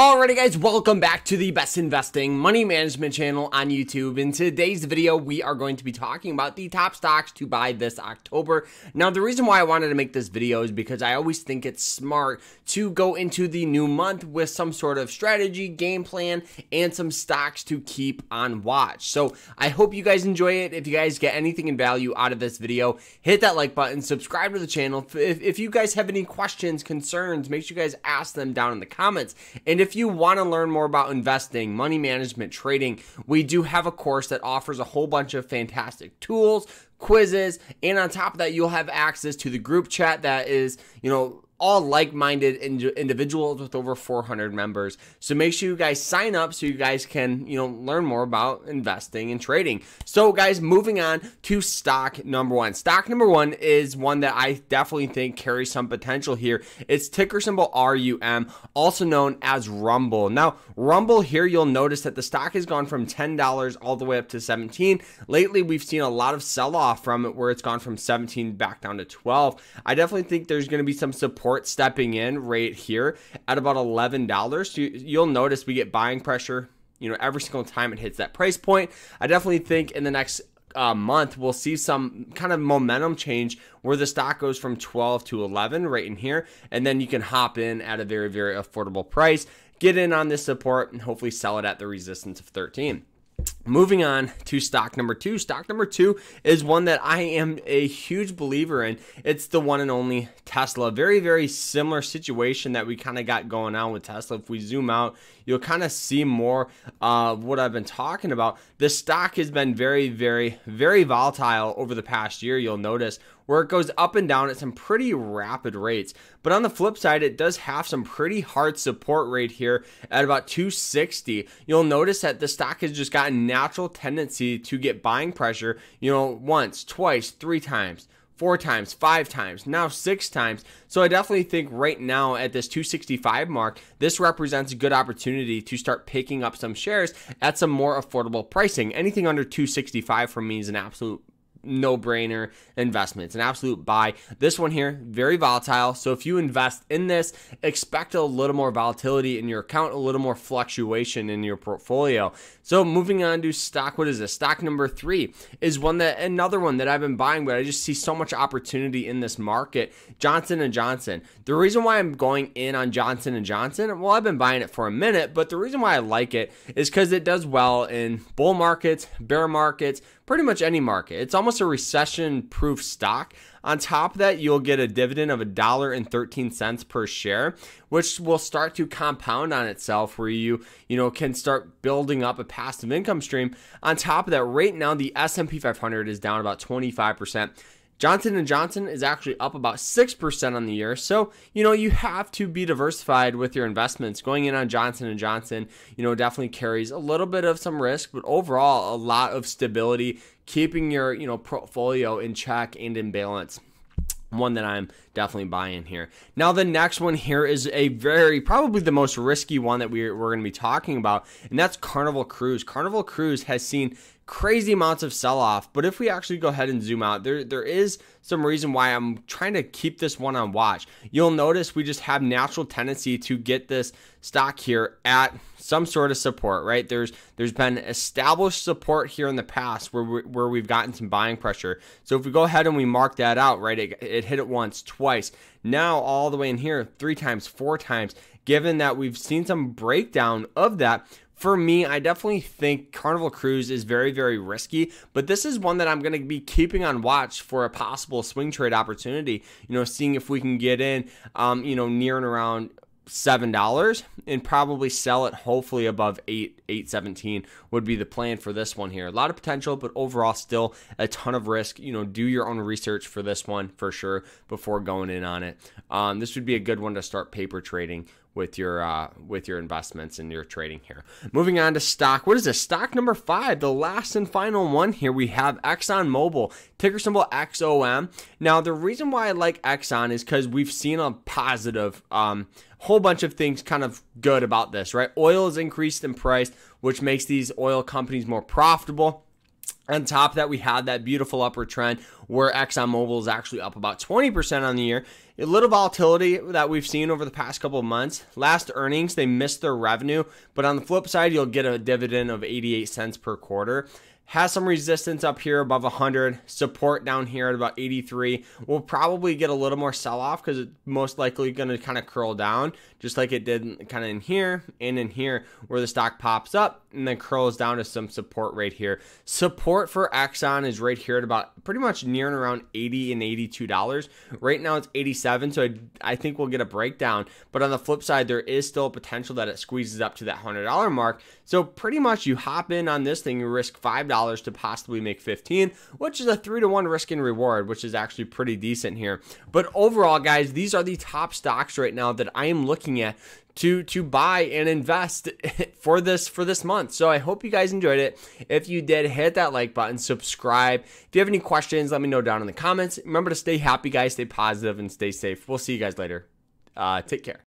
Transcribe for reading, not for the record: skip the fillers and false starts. Alrighty guys, welcome back to the Best Investing Money Management channel on YouTube. In today's video, we are going to be talking about the top stocks to buy this October. Now, the reason why I wanted to make this video is because I always think it's smart to go into the new month with some sort of strategy, game plan, and some stocks to keep on watch. So I hope you guys enjoy it. If you guys get anything in value out of this video, hit that like button, subscribe to the channel. If you guys have any questions, concerns, make sure you guys ask them down in the comments. And if you want to learn more about investing, money management, trading, we do have a course that offers a whole bunch of fantastic tools, quizzes, and on top of that, you'll have access to the group chat that is, all like-minded individuals with over 400 members. So make sure you guys sign up so you guys can, learn more about investing and trading. So guys, moving on to stock number one. Stock number one is one that I definitely think carries some potential here. It's ticker symbol RUM, also known as Rumble. Now, Rumble here, you'll notice that the stock has gone from $10 all the way up to $17. Lately, we've seen a lot of sell-off from it where it's gone from $17 back down to $12. I definitely think there's going to be some support stepping in right here at about $11. So you'll notice we get buying pressure, every single time it hits that price point. I definitely think in the next month, we'll see some kind of momentum change where the stock goes from 12 to 11 right in here. And then you can hop in at a very, very affordable price, get in on this support and hopefully sell it at the resistance of 13. Moving on to stock number two. Stock number two is one that I am a huge believer in. It's the one and only Tesla. Very, very similar situation that we kind of got going on with Tesla. If we zoom out, you'll kind of see more of what I've been talking about. This stock has been very, very, very volatile over the past year. You'll notice where it goes up and down at some pretty rapid rates. But on the flip side, it does have some pretty hard support right here at about 260. You'll notice that the stock has just got a natural tendency to get buying pressure, once, twice, three times, four times, five times, now six times. So I definitely think right now at this 265 mark, this represents a good opportunity to start picking up some shares at some more affordable pricing. Anything under 265 for me is an absolute no-brainer investment. It's an absolute buy. This one here, very volatile. So if you invest in this, expect a little more volatility in your account, a little more fluctuation in your portfolio. So moving on to stock, what is this? Stock number three is another one that I've been buying, but I just see so much opportunity in this market. Johnson & Johnson. The reason why I'm going in on Johnson & Johnson, well, I've been buying it for a minute, but the reason why I like it is because it does well in bull markets, bear markets, pretty much any market. It's almost a recession-proof stock. On top of that, you'll get a dividend of $1.13 per share, which will start to compound on itself where you can start building up a passive income stream. On top of that, right now, the S&P 500 is down about 25%. Johnson & Johnson is actually up about 6% on the year. So, you have to be diversified with your investments. Going in on Johnson & Johnson, definitely carries a little bit of some risk, but overall, a lot of stability, keeping your, portfolio in check and in balance. One that I'm definitely buying here. Now, the next one here is probably the most risky one that we're going to be talking about, and that's Carnival Cruise. Carnival Cruise has seen crazy amounts of sell-off, but if we actually go ahead and zoom out, there is some reason why I'm trying to keep this one on watch. You'll notice we just have natural tendency to get this stock here at some sort of support, right? There's been established support here in the past where we've gotten some buying pressure. So if we go ahead and we mark that out, right, it hit it once, twice, now all the way in here, three times, four times. Given that we've seen some breakdown of that, for me, I definitely think Carnival Cruise is very, very risky, but this is one that I'm going to be keeping on watch for a possible swing trade opportunity, seeing if we can get in, near and around $7 and probably sell it hopefully above $8.17 would be the plan for this one here. A lot of potential, but overall still a ton of risk. Do your own research for this one for sure before going in on it. This would be a good one to start paper trading with your investments and your trading here. Moving on to stock. What is this? Stock number five, the last and final one here. We have ExxonMobil, ticker symbol XOM. Now, the reason why I like Exxon is because we've seen a positive whole bunch of things kind of good about this, right? Oil is increased in price, which makes these oil companies more profitable. On top of that, we had that beautiful upward trend where ExxonMobil is actually up about 20% on the year. A little volatility that we've seen over the past couple of months. Last earnings, they missed their revenue, but on the flip side, you'll get a dividend of 88 cents per quarter. Has some resistance up here above 100, support down here at about 83. We'll probably get a little more sell-off because it's most likely going to kind of curl down, just like it did kind of in here and in here, where the stock pops up and then curls down to some support right here. Support for Exxon is right here at about pretty much near and around $80 and $82. Right now it's 87, so I think we'll get a breakdown. But on the flip side, there is still a potential that it squeezes up to that $100 mark. So pretty much you hop in on this thing, you risk $5 to possibly make 15, which is a 3-to-1 risk and reward, which is actually pretty decent here. But overall, guys, these are the top stocks right now that I am looking at to buy and invest for this month. So I hope you guys enjoyed it. If you did, hit that like button, subscribe. If you have any questions, let me know down in the comments. Remember to stay happy, guys, stay positive, and stay safe. We'll see you guys later. Take care.